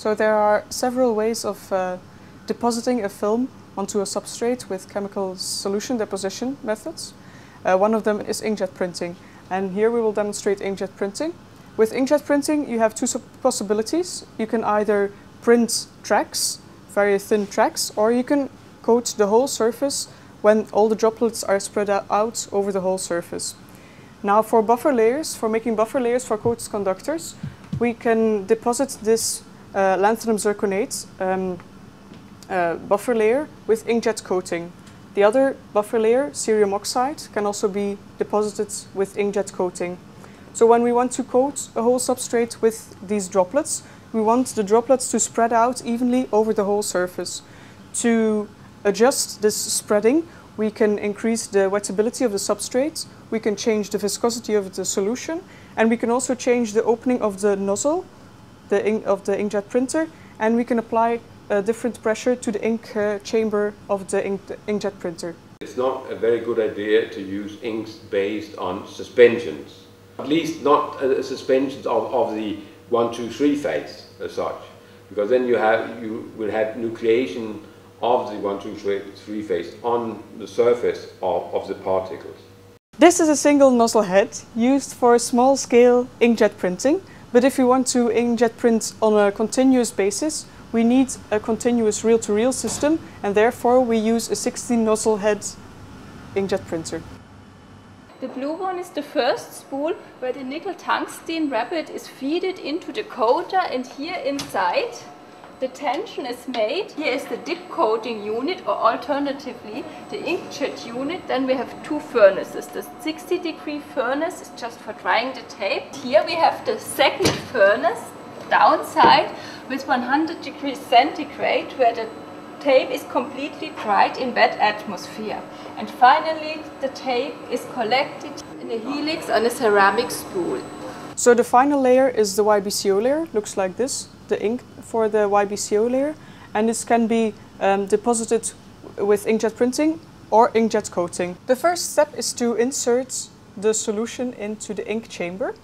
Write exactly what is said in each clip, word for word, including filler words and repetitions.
So there are several ways of uh, depositing a film onto a substrate with chemical solution deposition methods. Uh, one of them is inkjet printing, and here we will demonstrate inkjet printing. With inkjet printing you have two possibilities. You can either print tracks, very thin tracks, or you can coat the whole surface when all the droplets are spread out over the whole surface. Now for buffer layers, for making buffer layers for coated conductors, we can deposit this uh, lanthanum zirconate um, uh, buffer layer with inkjet coating. The other buffer layer, cerium oxide, can also be deposited with inkjet coating. So when we want to coat a whole substrate with these droplets, we want the droplets to spread out evenly over the whole surface. To adjust this spreading, we can increase the wettability of the substrate, we can change the viscosity of the solution, and we can also change the opening of the nozzle the ink, of the inkjet printer, and we can apply a different pressure to the ink uh, chamber of the ink, inkjet printer. It's not a very good idea to use inks based on suspensions, at least not uh, suspensions of, of the one two three phase as such, because then you, have, you will have nucleation of the one two three phase on the surface of, of the particles. This is a single nozzle head used for small scale inkjet printing, but if we want to inkjet print on a continuous basis, we need a continuous reel-to-reel system, and therefore we use a sixteen nozzle head inkjet printer. The blue one is the first spool where the nickel tungsten rapid is fed into the coater, and here inside the tension is made. Here is the dip coating unit, or alternatively the inkjet unit. Then we have two furnaces. The sixty degree furnace is just for drying the tape. Here we have the second furnace downside with one hundred degrees centigrade, where the tape is completely dried in wet atmosphere. And finally the tape is collected in a helix on a ceramic spool. So the final layer is the Y B C O layer, looks like this, the ink for the Y B C O layer, and this can be um, deposited with inkjet printing or inkjet coating. The first step is to insert the solution into the ink chamber.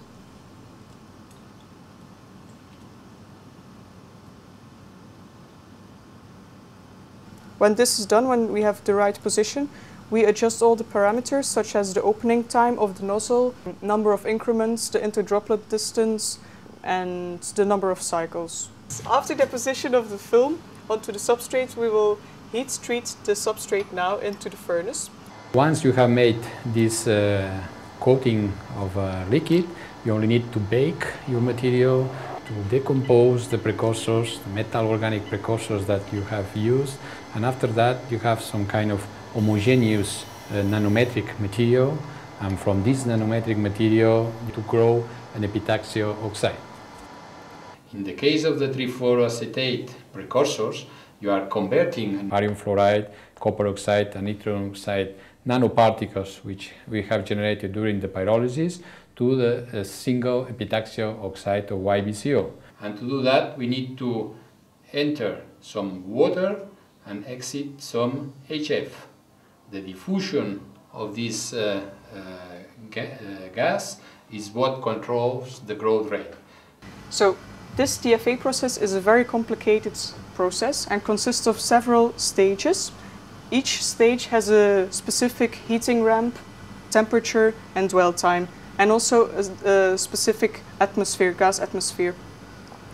When this is done, when we have the right position, we adjust all the parameters, such as the opening time of the nozzle, number of increments, the interdroplet distance, and the number of cycles. After deposition of the film onto the substrate, we will heat treat the substrate now into the furnace. Once you have made this uh, coating of uh, liquid, you only need to bake your material, to decompose the precursors, the metal organic precursors that you have used, and after that you have some kind of homogeneous uh, nanometric material, and from this nanometric material to grow an epitaxial oxide. In the case of the trifluoroacetate precursors, you are converting barium fluoride, copper oxide and yttrium oxide nanoparticles, which we have generated during the pyrolysis, to the uh, single epitaxial oxide, or Y B C O. And to do that, we need to enter some water and exit some H F. The diffusion of this uh, uh, ga uh, gas is what controls the growth rate. So this T F A process is a very complicated process and consists of several stages. Each stage has a specific heating ramp, temperature and dwell time, and also a, a specific atmosphere, gas atmosphere.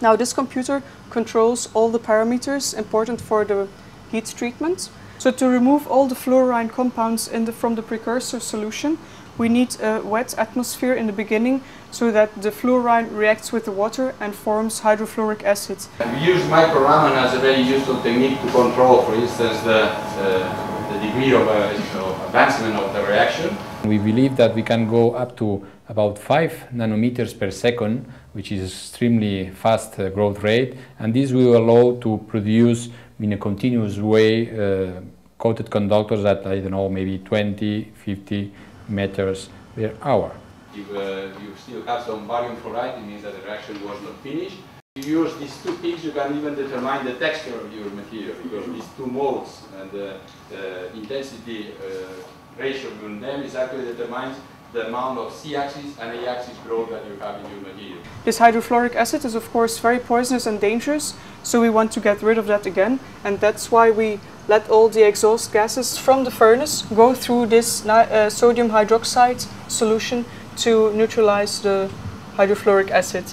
Now this computer controls all the parameters important for the heat treatment. So to remove all the fluorine compounds in the, from the precursor solution, we need a wet atmosphere in the beginning so that the fluorine reacts with the water and forms hydrofluoric acid. We use micro Raman as a very useful technique to control, for instance, the, uh, the degree of uh, you know, advancement of the reaction. We believe that we can go up to about five nanometers per second, which is extremely fast uh, growth rate, and this will allow to produce in a continuous way uh, coated conductors at, I don't know, maybe twenty, fifty meters per hour. If uh, you still have some barium fluoride, it means that the reaction was not finished. If you use these two peaks, you can even determine the texture of your material, because these two modes and the, the intensity uh, ratio between them is actually determines the amount of C-axis and A-axis growth that you have in your material. This hydrofluoric acid is of course very poisonous and dangerous, so we want to get rid of that again, and that's why we let all the exhaust gases from the furnace go through this uh, sodium hydroxide solution to neutralize the hydrofluoric acid.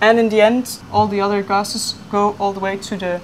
And in the end, all the other gases go all the way to the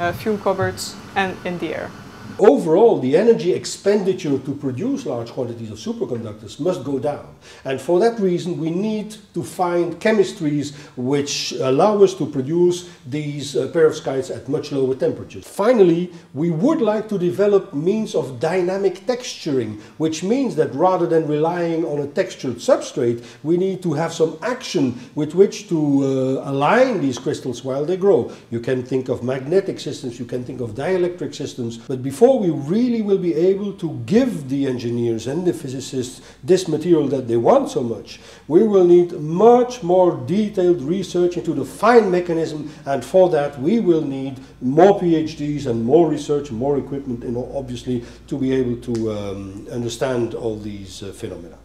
uh, fume cupboards and in the air. Overall, the energy expenditure to produce large quantities of superconductors must go down. And for that reason, we need to find chemistries which allow us to produce these uh, perovskites at much lower temperatures. Finally, we would like to develop means of dynamic texturing, which means that rather than relying on a textured substrate, we need to have some action with which to uh, align these crystals while they grow. You can think of magnetic systems, you can think of dielectric systems, but before Before we really will be able to give the engineers and the physicists this material that they want so much, we will need much more detailed research into the fine mechanism, and for that we will need more PhDs and more research, more equipment, you know, obviously, to be able to um, understand all these uh, phenomena.